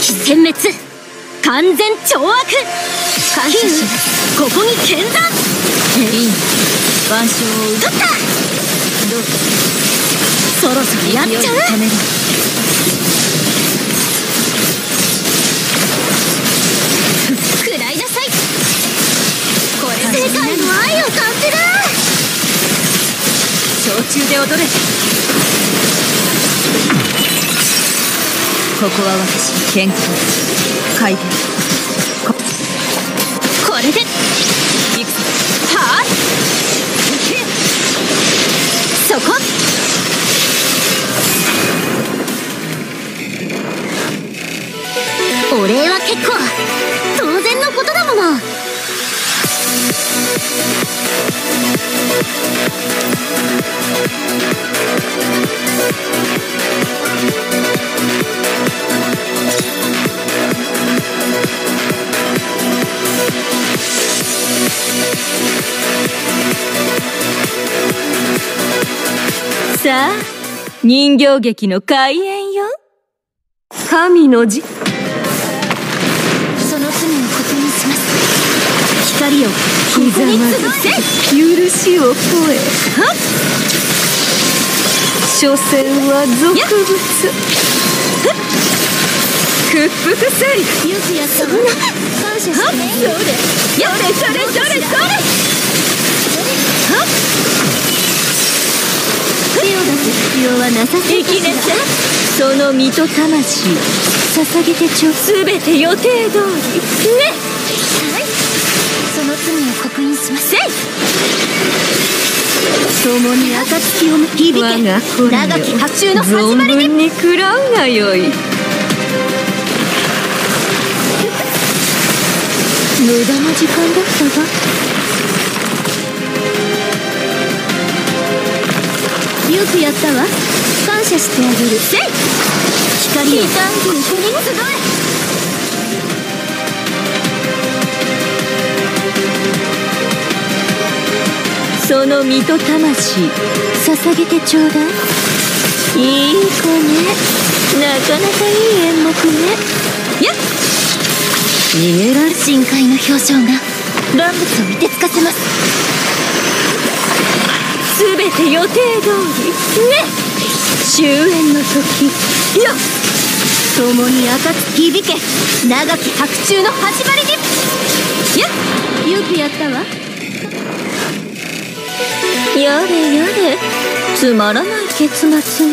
殲滅完全懲悪感謝します。ここに剣山全員腕章を奪ったどうそろそろやっちゃう世界の愛を感じる焼酎で踊れここは私健康改元これでいくはぁそこお礼は結構当然のことだものさあ人形劇の開演よ神の字その罪をここにします光を刻まず許しを超え所詮は俗物屈服せいよくやったわ感謝してねそれそれそれそれ手を出す必要はなさそうですがその身と魂を捧げてちょ全て予定通りねっその罪を刻印しません共に暁を響け我が子よ長き白昼の始まりで存分に食らうがよい無駄な時間だったがよくやったわ感謝してあげるせい光をすごいその身と魂捧げてちょうだいいい子ねなかなかいい演目ねやっ逃げられ深海の表情が乱物をいてつかせます全て予定通りね終演の時よっ共に赤く響け長き白昼の始まりにやっよくやったわやれやれつまらない結末ね